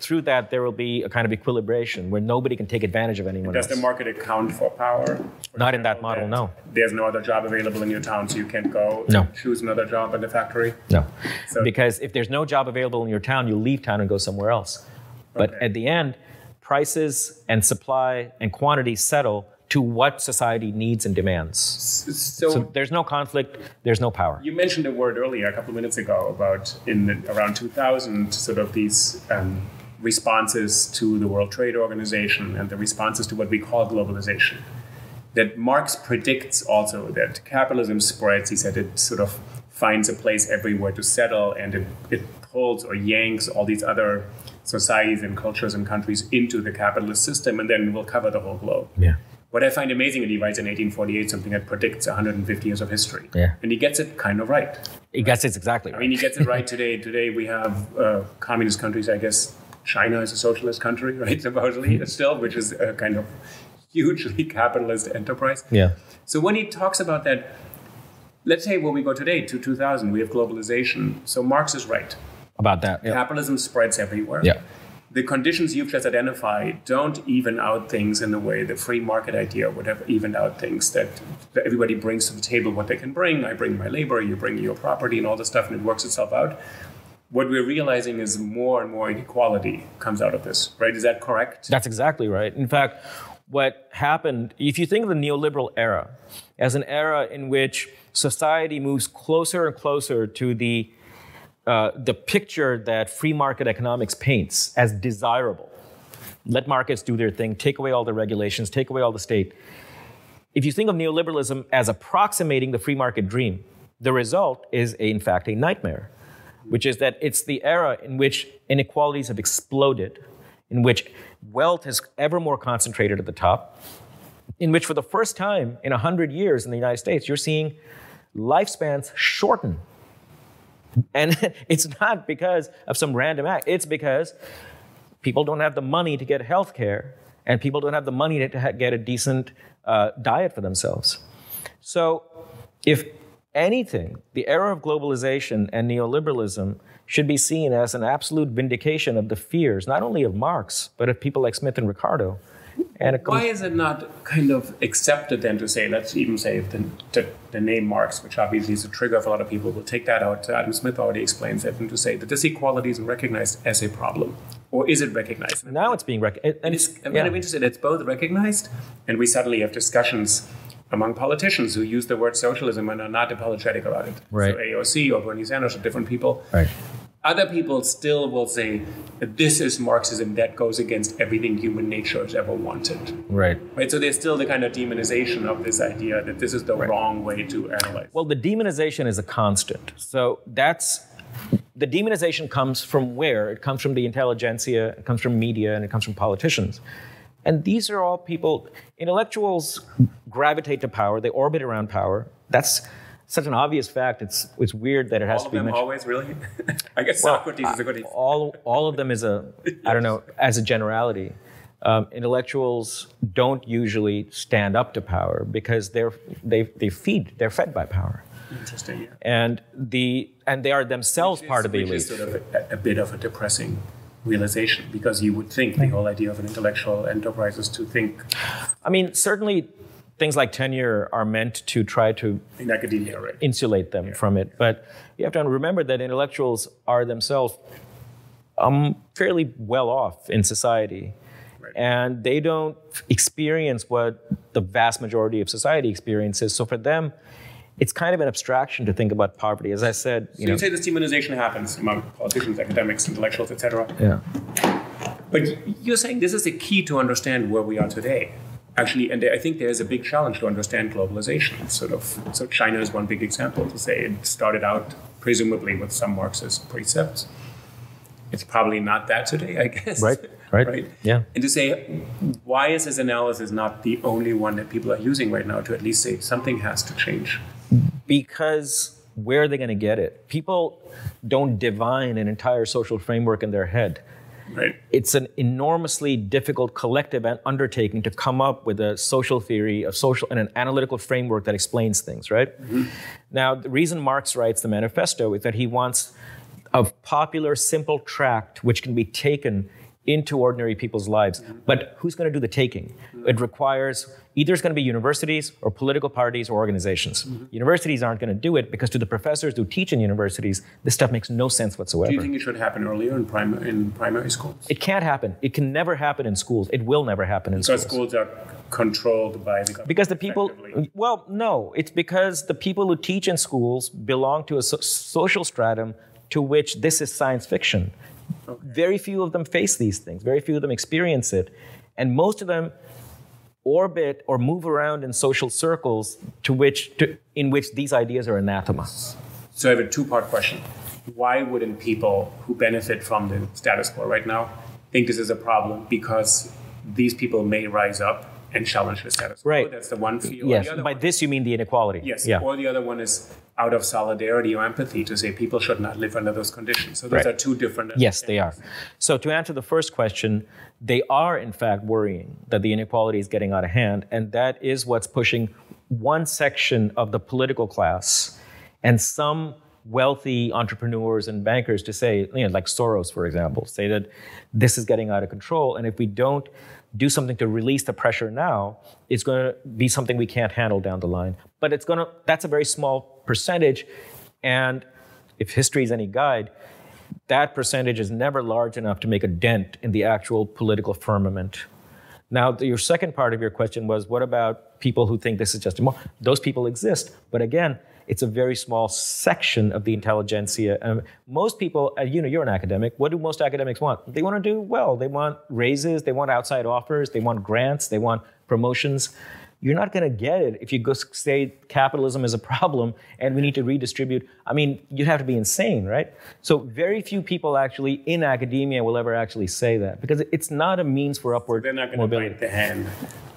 through that, there will be a kind of equilibration where nobody can take advantage of anyone else. Does the market account for power? Not in that model, no. There's no other job available in your town, so you can't go choose another job in the factory? No, because if there's no job available in your town, you leave town and go somewhere else. But at the end, prices and supply and quantity settle to what society needs and demands. So there's no conflict, there's no power. You mentioned a word earlier, a couple of minutes ago, about around 2000, sort of these responses to the World Trade Organization and the responses to what we call globalization. That Marx predicts also that capitalism spreads. He said it sort of finds a place everywhere to settle, and it pulls or yanks all these other societies and cultures and countries into the capitalist system, and then will cover the whole globe. Yeah. What I find amazing is he writes in 1848 something that predicts 150 years of history. Yeah. And he gets it kind of right. He gets it exactly right. I mean, he gets it right today. Today we have communist countries. I guess China is a socialist country, right, supposedly, still, which is a kind of hugely capitalist enterprise. Yeah. So when he talks about that, let's say when we go today to 2000, we have globalization. So Marx is right about that. Yep. Capitalism spreads everywhere. Yeah. The conditions you've just identified don't even out things in the way the free market idea would have evened out things, that everybody brings to the table what they can bring. I bring my labor, you bring your property and all this stuff, and it works itself out. What we're realizing is more and more inequality comes out of this, right? Is that correct? That's exactly right. In fact, what happened, if you think of the neoliberal era as an era in which society moves closer and closer to the picture that free market economics paints as desirable. Let markets do their thing, take away all the regulations, take away all the state. If you think of neoliberalism as approximating the free market dream, the result is, in fact, a nightmare, which is that it's the era in which inequalities have exploded, in which wealth is ever more concentrated at the top, in which for the first time in 100 years in the United States, you're seeing lifespans shorten. And it's not because of some random act. It's because people don't have the money to get health care, and people don't have the money to get a decent diet for themselves. So if anything, the era of globalization and neoliberalism should be seen as an absolute vindication of the fears, not only of Marx, but of people like Smith and Ricardo. And why is it not kind of accepted then to say, let's even say the name Marx, which obviously is a trigger for a lot of people, we'll take that out. Adam Smith already explains it, and to say that this equality isn't recognized as a problem. Or is it recognized? Now it's being recognized. And it's, I'm kind of interested, it's both recognized, and we suddenly have discussions among politicians who use the word socialism and are not apologetic about it. Right. So AOC or Bernie Sanders or different people. Right. Other people still will say, this is Marxism, that goes against everything human nature has ever wanted. Right. So there's still the kind of demonization of this idea that this is the wrong way to analyze. Well, the demonization is a constant. So that's, the demonization comes from where? It comes from the intelligentsia, it comes from media, and it comes from politicians. And these are all people, intellectuals gravitate to power, they orbit around power. That's such an obvious fact, it's weird that it has to be mentioned. All of them always, really? I guess Socrates is a good example. All of them is a, I don't know, as a generality. Intellectuals don't usually stand up to power because they're fed by power. Interesting, yeah. And they are themselves part of the elite. Which is sort of a bit of a depressing realization, because you would think the whole idea of an intellectual enterprise is to think. I mean, certainly, things like tenure are meant to try to insulate them from it. But you have to remember that intellectuals are themselves fairly well off in society. Right. And they don't experience what the vast majority of society experiences. So for them, it's kind of an abstraction to think about poverty. As I said, you say this demonization happens among politicians, academics, intellectuals, etc. Yeah. But you're saying this is the key to understand where we are today. actually, and I think there's a big challenge to understand globalization, sort of. So China is one big example to say it started out presumably with some Marxist precepts. It's probably not that today, I guess. Right. Yeah. And to say, why is this analysis not the only one that people are using right now to at least say something has to change? Because where are they going to get it? People don't divine an entire social framework in their head. Right. It's an enormously difficult collective undertaking to come up with a social theory, and an analytical framework that explains things, right? Mm-hmm. Now, the reason Marx writes the manifesto is that he wants a popular, simple tract which can be taken into ordinary people's lives. Mm-hmm. But who's going to do the taking? Mm-hmm. It requires, either it's going to be universities or political parties or organizations. Mm-hmm. Universities aren't going to do it because to the professors who teach in universities, this stuff makes no sense whatsoever. Do you think it should happen earlier in primary schools? It can't happen. It can never happen in schools. It will never happen in schools. Because schools are controlled by the government. Because the people, well, no. It's because the people who teach in schools belong to a social stratum to which this is science fiction. Okay. Very few of them face these things. Very few of them experience it. And most of them orbit or move around in social circles in which these ideas are anathema. So I have a two-part question. Why wouldn't people who benefit from the status quo right now think this is a problem? Because these people may rise up and challenge the status quo. Right. That's the one fear. Yes. The By this you mean the inequality. Yes. Yeah. Or the other one is out of solidarity or empathy to say people should not live under those conditions. So those are two different. Yes, they are. So to answer the first question, they are in fact worrying that the inequality is getting out of hand. And that is what's pushing one section of the political class and some wealthy entrepreneurs and bankers to say, you know, like Soros, for example, say that this is getting out of control. And if we don't do something to release the pressure now, it's going to be something we can't handle down the line. But it's going to, that's a very small percentage. And if history is any guide, that percentage is never large enough to make a dent in the actual political firmament. Now, your second part of your question was, what about people who think this is just a moment? Those people exist. But again, it's a very small section of the intelligentsia. Most people, you know, you're an academic. What do most academics want? They want to do well. They want raises. They want outside offers. They want grants. They want promotions. You're not going to get it if you go say capitalism is a problem and we need to redistribute. I mean, you'd have to be insane, right? So very few people actually in academia will ever actually say that because it's not a means for upward mobility. They're not going to bite the hand.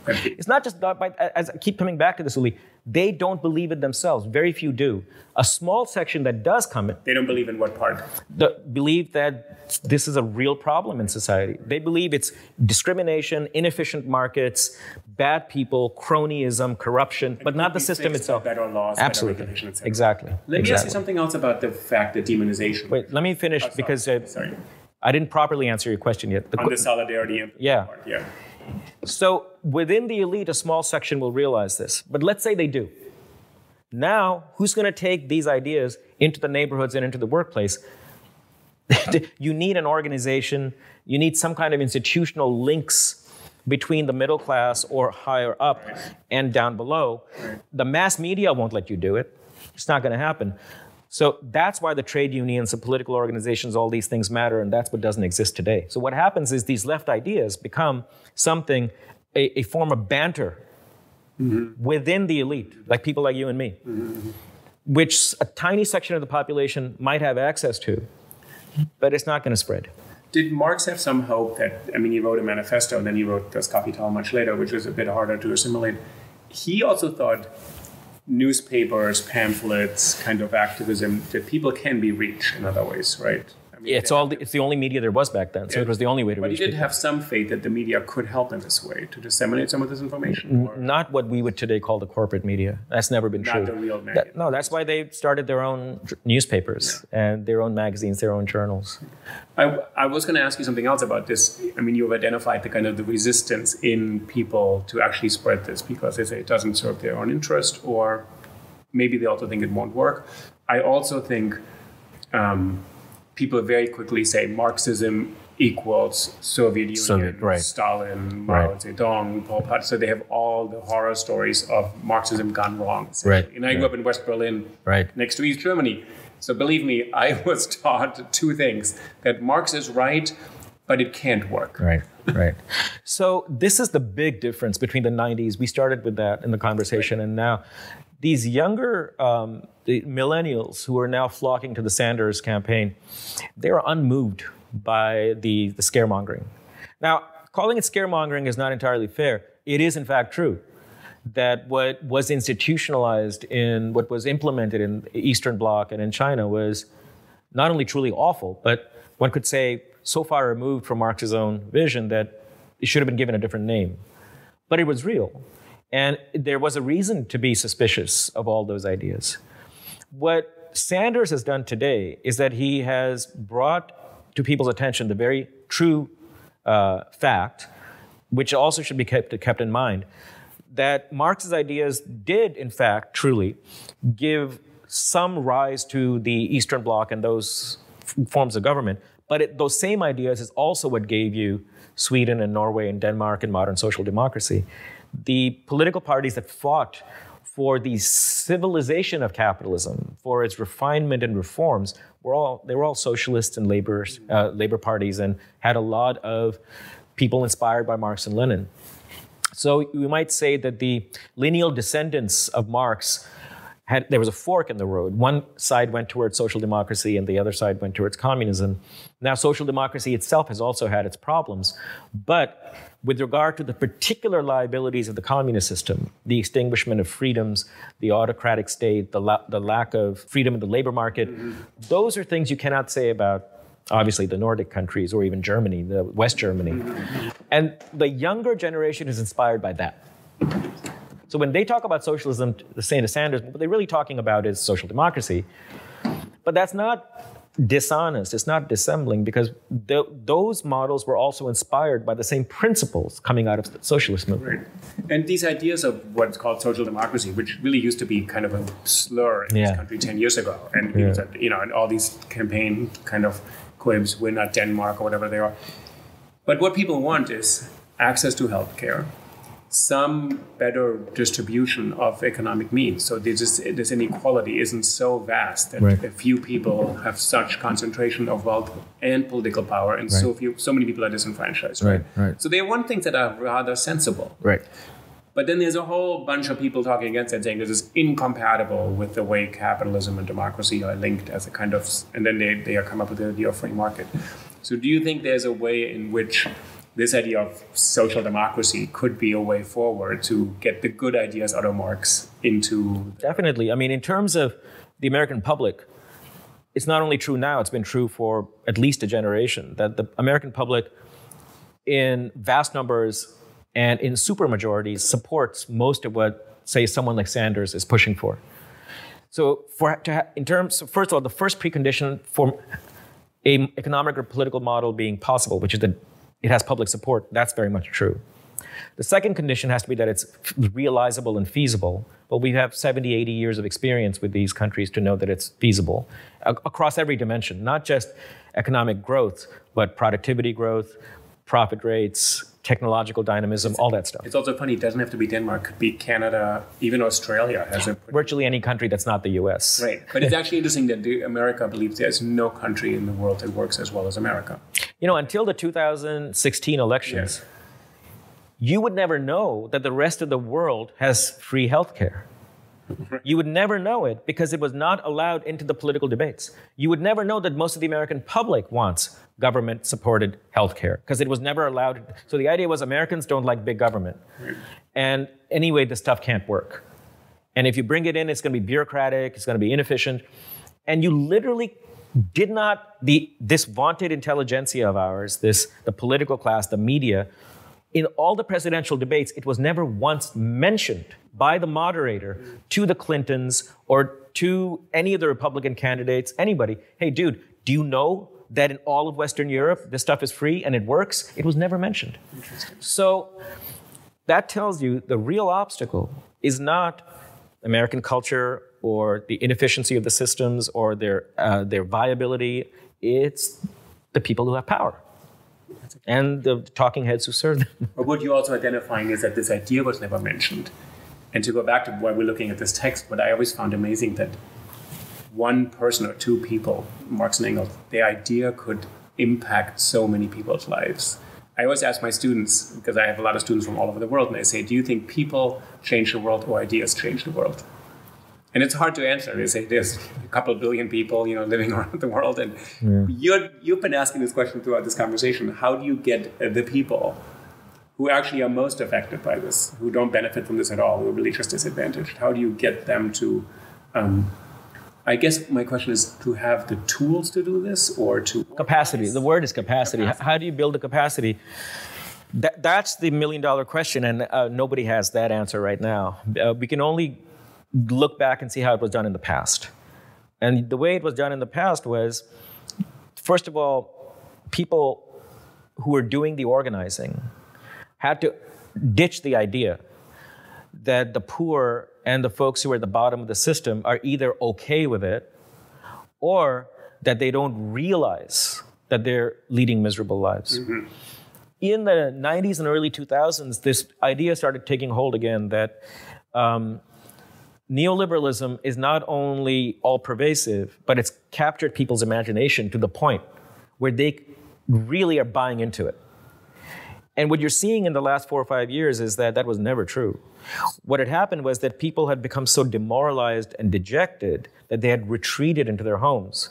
It's not just that, as I keep coming back to this, Uli, they don't believe it themselves. Very few do. A small section that does come in. They don't believe in what part? They believe that this is a real problem in society. They believe it's discrimination, inefficient markets, bad people, cronyism, corruption, and but not the system itself. Better laws, absolutely. Better regulation, etc. Exactly. Let me ask you something else about the fact that demonization. Wait, let me finish because I didn't properly answer your question yet. On the solidarity and part, yeah. So within the elite, a small section will realize this. But let's say they do. Now, who's going to take these ideas into the neighborhoods and into the workplace? You need an organization. You need some kind of institutional links between the middle class or higher up and down below. The mass media won't let you do it. It's not going to happen. So that's why the trade unions, the political organizations, all these things matter, and that's what doesn't exist today. So what happens is these left ideas become something, a form of banter mm-hmm. within the elite, like people like you and me, mm-hmm. which a tiny section of the population might have access to, but it's not going to spread. Did Marx have some hope that, I mean, he wrote a manifesto, and then he wrote Das Kapital much later, which was a bit harder to assimilate. He also thought newspapers, pamphlets, kind of activism, that people can be reached in other ways, right? I mean, it's the only media there was back then, so it was the only way to reach people. But he did have some faith that the media could help in this way to disseminate some of this information. Not what we would today call the corporate media. That's never been true. Not the real media. No, that's why they started their own newspapers and their own magazines, their own journals. I was going to ask you something else about this. I mean, you've identified the kind of the resistance in people to actually spread this because they say it doesn't serve their own interest, or maybe they also think it won't work. I also think people very quickly say Marxism equals Soviet Union, Stalin, Mao Zedong, Pol Pot. So they have all the horror stories of Marxism gone wrong. Right. And I grew up in West Berlin, next to East Germany. So believe me, I was taught two things, that Marx is right but it can't work. Right. So this is the big difference between the 90s. We started with that in the conversation, and now these younger the millennials who are now flocking to the Sanders campaign, they are unmoved by the scaremongering. Now, calling it scaremongering is not entirely fair. It is, in fact, true that what was institutionalized in what was implemented in the Eastern Bloc and in China was not only truly awful, but one could say so far removed from Marx's own vision that it should have been given a different name. But it was real. And there was a reason to be suspicious of all those ideas. What Sanders has done today is that he has brought to people's attention the very true fact, which also should be kept in mind, that Marx's ideas did, in fact, truly give some rise to the Eastern Bloc and those forms of government. But those same ideas is also what gave you Sweden and Norway and Denmark and modern social democracy. The political parties that fought for the civilization of capitalism, for its refinement and reforms, they were all socialists and labor parties, and had a lot of people inspired by Marx and Lenin. So we might say that the lineal descendants of Marx there was a fork in the road. One side went towards social democracy, and the other side went towards communism. Now, social democracy itself has also had its problems, but with regard to the particular liabilities of the communist system, the extinguishment of freedoms, the autocratic state, the lack of freedom in the labor market, those are things you cannot say about, obviously, the Nordic countries or even Germany, the West Germany. And the younger generation is inspired by that. So when they talk about socialism, the Sanders, what they're really talking about is social democracy. But that's not dishonest, it's not dissembling, because those models were also inspired by the same principles coming out of the socialist movement. Right. And these ideas of what's called social democracy, which really used to be kind of a slur in this country 10 years ago, and people said, and all these campaign kind of quibs, we're not Denmark or whatever they are. But what people want is access to healthcare, some better distribution of economic means. So this inequality isn't so vast that a few people have such concentration of wealth and political power, and so many people are disenfranchised. Right. So they want things that are rather sensible. Right. But then there's a whole bunch of people talking against it, saying this is incompatible with the way capitalism and democracy are linked as a kind of, and then they come up with the idea of free market. So do you think there's a way in which this idea of social democracy could be a way forward to get the good ideas out of Marx into... Definitely. I mean, in terms of the American public, it's not only true now, it's been true for at least a generation, that the American public in vast numbers and in supermajorities supports most of what, say, someone like Sanders is pushing for. So first of all, the first precondition for an economic or political model being possible, which is that it has public support, that's very much true. The second condition has to be that it's realizable and feasible. But we have 70, 80 years of experience with these countries to know that it's feasible across every dimension, not just economic growth, but productivity growth, profit rates, technological dynamism, all that stuff. It's also funny, it doesn't have to be Denmark, it could be Canada, even Australia has a... Virtually any country that's not the US. Right, but it's actually interesting that America believes there's no country in the world that works as well as America. You know, until the 2016 elections, you would never know that the rest of the world has free healthcare. You would never know it because it was not allowed into the political debates. You would never know that most of the American public wants government-supported healthcare because it was never allowed. So the idea was Americans don't like big government. And anyway, this stuff can't work. And if you bring it in, it's going to be bureaucratic, it's going to be inefficient. And you literally did not, this vaunted intelligentsia of ours, the political class, the media, in all the presidential debates, it was never once mentioned by the moderator to the Clintons or to any of the Republican candidates, anybody. Hey, dude, do you know that in all of Western Europe, this stuff is free and it works? It was never mentioned. So that tells you the real obstacle is not American culture or the inefficiency of the systems or their viability. It's the people who have power and the talking heads who serve them. But what you're also identifying is that this idea was never mentioned. And to go back to why we're looking at this text, what I always found amazing that one person or two people, Marx and Engels, their idea could impact so many people's lives. I always ask my students, because I have a lot of students from all over the world, and I say, do you think people change the world or ideas change the world? And it's hard to answer. They say there's a couple billion people, you know, living around the world. And you've been asking this question throughout this conversation. How do you get the people who actually are most affected by this, who don't benefit from this at all, who are really just disadvantaged? How do you get them to, I guess my question is, to have the tools to do this or to... Capacity. The word is capacity. How do you build the capacity? That's the million-dollar question, and nobody has that answer right now. We can only look back and see how it was done in the past. And the way it was done in the past was, first of all, people who were doing the organizing had to ditch the idea that the poor and the folks who are at the bottom of the system are either okay with it or that they don't realize that they're leading miserable lives. Mm-hmm. In the 90s and early 2000s, this idea started taking hold again that neoliberalism is not only all-pervasive, but it's captured people's imagination to the point where they really are buying into it. And what you're seeing in the last 4 or 5 years is that that was never true. What had happened was that people had become so demoralized and dejected that they had retreated into their homes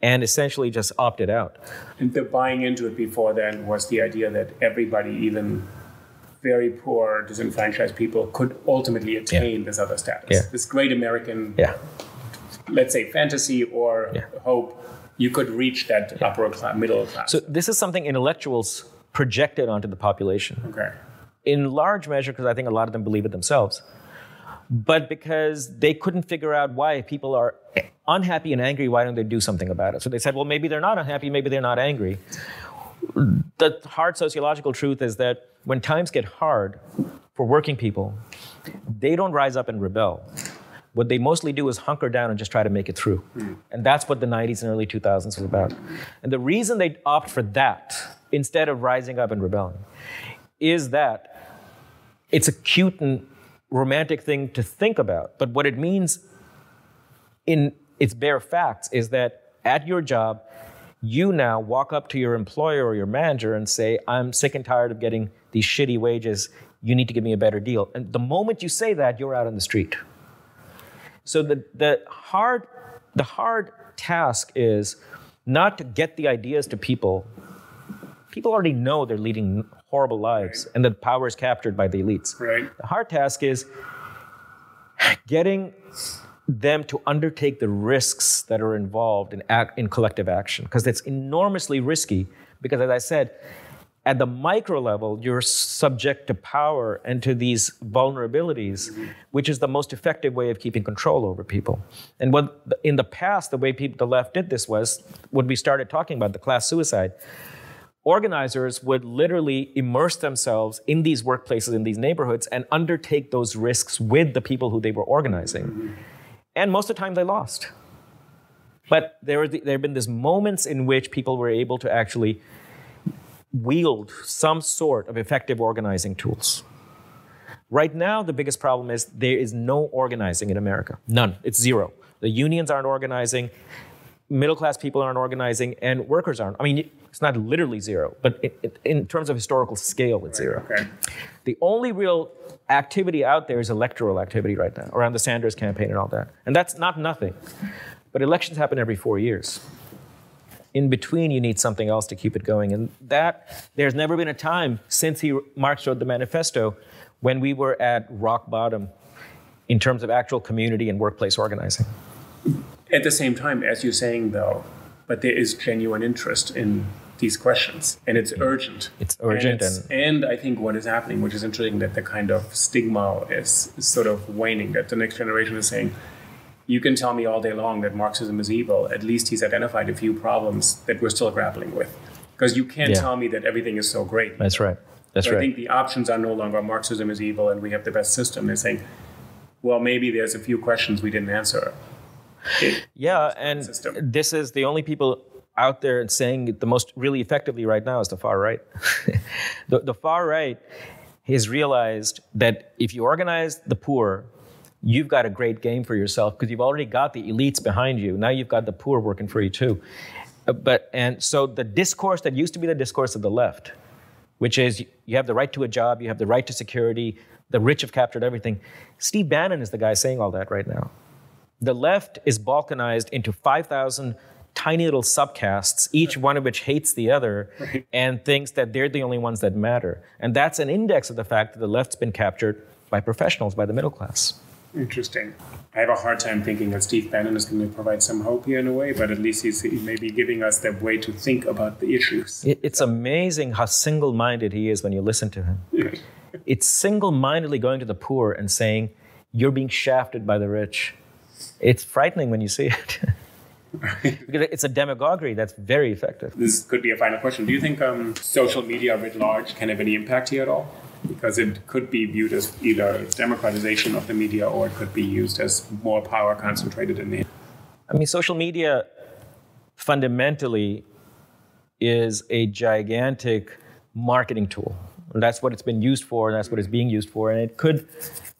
and essentially just opted out. And the buying into it before then was the idea that everybody, even very poor, disenfranchised people, could ultimately attain this other status. This great American, let's say, fantasy or hope, you could reach that upper class, middle class. So this is something intellectuals projected onto the population. In large measure, because I think a lot of them believe it themselves, but because they couldn't figure out why people are unhappy and angry, why don't they do something about it? So they said, well, maybe they're not unhappy, maybe they're not angry. The hard sociological truth is that when times get hard for working people, they don't rise up and rebel. What they mostly do is hunker down and just try to make it through. And that's what the 90s and early 2000s was about. And the reason they opt for that instead of rising up and rebelling is that it's a cute and romantic thing to think about. But what it means in its bare facts is that at your job, you now walk up to your employer or your manager and say, I'm sick and tired of getting these shitty wages. You need to give me a better deal. And the moment you say that, you're out on the street. So the hard task is not to get the ideas to people. People already know they're leading horrible lives and that power is captured by the elites. The hard task is getting them to undertake the risks that are involved in collective action, because it's enormously risky, because as I said, at the micro level, you're subject to power and to these vulnerabilities, which is the most effective way of keeping control over people. And what in the past, the way the left did this was, when we started talking about the class suicide, organizers would literally immerse themselves in these workplaces, in these neighborhoods, and undertake those risks with the people who they were organizing. And most of the time they lost. But there have been these moments in which people were able to actually wield some sort of effective organizing tools. Right now, the biggest problem is there is no organizing in America. None. It's zero. The unions aren't organizing, middle-class people aren't organizing, and workers aren't. I mean, it's not literally zero, but in terms of historical scale, it's zero. The only real activity out there is electoral activity right now, around the Sanders campaign and all that. And that's not nothing. But elections happen every 4 years. In between, you need something else to keep it going. And that, there's never been a time since Marx wrote the Manifesto when we were at rock bottom in terms of actual community and workplace organizing. At the same time, as you're saying, though, but there is genuine interest in these questions, and it's urgent. It's urgent. And I think what is happening, which is intriguing, that the kind of stigma is sort of waning, that the next generation is saying, you can tell me all day long that Marxism is evil. At least he's identified a few problems that we're still grappling with. Because you can't tell me that everything is so great. That's right. That's right. I think the options are no longer Marxism is evil and we have the best system. They're saying, well, maybe there's a few questions we didn't answer. And this is the only people out there saying the most really effectively right now is the far right. The far right has realized that if you organize the poor, you've got a great game for yourself because you've already got the elites behind you. Now you've got the poor working for you too. And so the discourse that used to be the discourse of the left, which is you have the right to a job, you have the right to security, the rich have captured everything. Steve Bannon is the guy saying all that right now. The left is balkanized into 5,000 tiny little subcastes, each one of which hates the other and thinks that they're the only ones that matter. And that's an index of the fact that the left's been captured by professionals, by the middle class. Interesting. I have a hard time thinking that Steve Bannon is going to provide some hope here in a way, but at least he may be giving us that way to think about the issues. It's amazing how single-minded he is when you listen to him. Yeah. It's single-mindedly going to the poor and saying, you're being shafted by the rich. It's frightening when you see it. Because it's a demagoguery that's very effective. This could be a final question. Do you think social media writ large can have any impact here at all? Because it could be viewed as either democratization of the media, or it could be used as more power concentrated in the... I mean, social media fundamentally is a gigantic marketing tool. That's what it's been used for, and that's what it's being used for. And it could,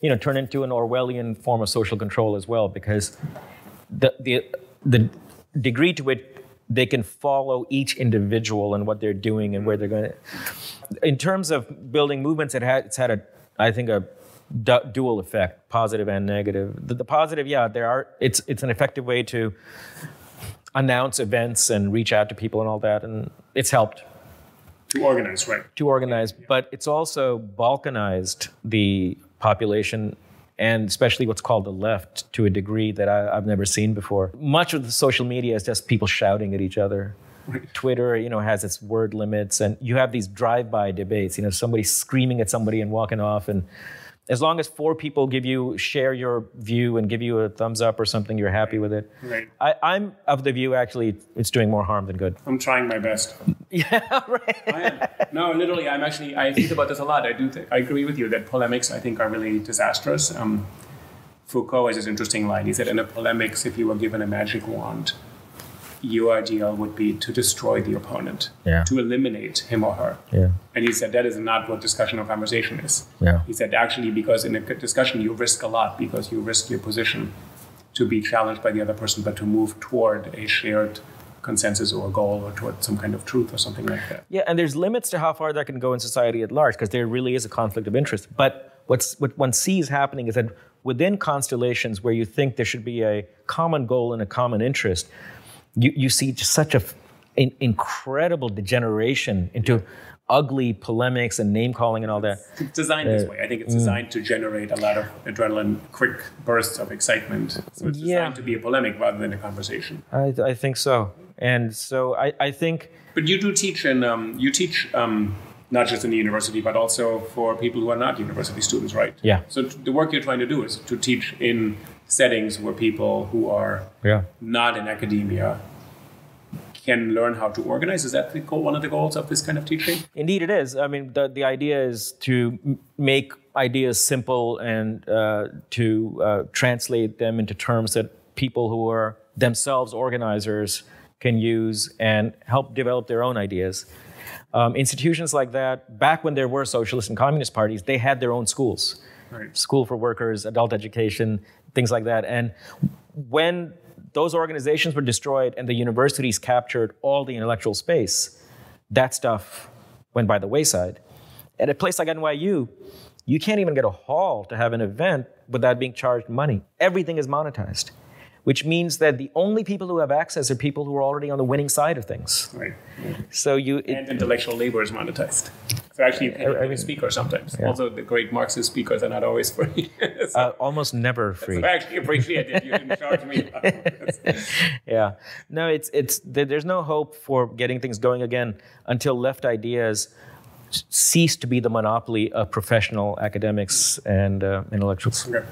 you know, turn into an Orwellian form of social control as well, because the degree to which they can follow each individual and what they're doing and where they're going. In terms of building movements, it's had, I think, a dual effect, positive and negative. The positive, yeah, it's an effective way to announce events and reach out to people and all that, and it's helped. To organize, right? To organize, yeah. But it's also balkanized the population, and especially what's called the left, to a degree that I've never seen before. Much of the social media is just people shouting at each other. Twitter, you know, has its word limits, and you have these drive-by debates, you know, somebody screaming at somebody and walking off, and as long as four people share your view and give you a thumbs up or something, you're happy with it. Right. I'm of the view, actually, it's doing more harm than good. I'm trying my best. Yeah, right. I am. No, literally, I think about this a lot. I agree with you that polemics, I think, are really disastrous. Foucault has this interesting line. He said, in a polemics, if you were given a magic wand, your ideal would be to destroy the opponent, yeah, to eliminate him or her. Yeah. And he said that is not what discussion or conversation is. Yeah. He said actually because in a discussion you risk a lot, because you risk your position to be challenged by the other person, but to move toward a shared consensus or a goal or toward some kind of truth or something like that. Yeah, and there's limits to how far that can go in society at large, because there really is a conflict of interest. But what one sees happening is that within constellations where you think there should be a common goal and a common interest, you see just such an incredible degeneration into ugly polemics and name-calling and all that. It's designed this way. I think it's designed to generate a lot of adrenaline, quick bursts of excitement. So it's designed to be a polemic rather than a conversation. I think so. And so I think... But you do teach, and you teach not just in the university, but also for people who are not university students, right? Yeah. So the work you're trying to do is to teach in... settings where people who are not in academia can learn how to organize. Is that one of the goals of this kind of teaching? Indeed it is. I mean, the idea is to make ideas simple and to translate them into terms that people who are themselves organizers can use and help develop their own ideas. Institutions like that, back when there were socialist and communist parties, they had their own schools. Right. School for workers, adult education, things like that. And when those organizations were destroyed and the universities captured all the intellectual space, that stuff went by the wayside. At a place like NYU, you can't even get a hall to have an event without being charged money. Everything is monetized, which means that the only people who have access are people who are already on the winning side of things. Right. So and intellectual labor is monetized. So actually, you can't even speak sometimes. Yeah. Also, the great Marxist speakers are not always free. So, almost never free. So I actually appreciate it. You didn't charge me. Yeah. No, there's no hope for getting things going again until left ideas cease to be the monopoly of professional academics and intellectuals. Okay.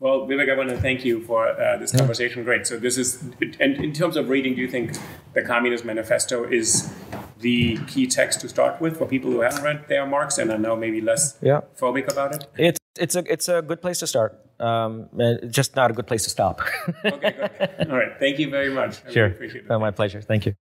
Well, Vivek, I want to thank you for this conversation. Great. So this is, and in terms of reading, do you think the Communist Manifesto is the key text to start with for people who haven't read their Marx and are now maybe less phobic about it? It's a good place to start. Just not a good place to stop. Okay, good. All right. Thank you very much. Sure. Really appreciate it. My pleasure. Thank you.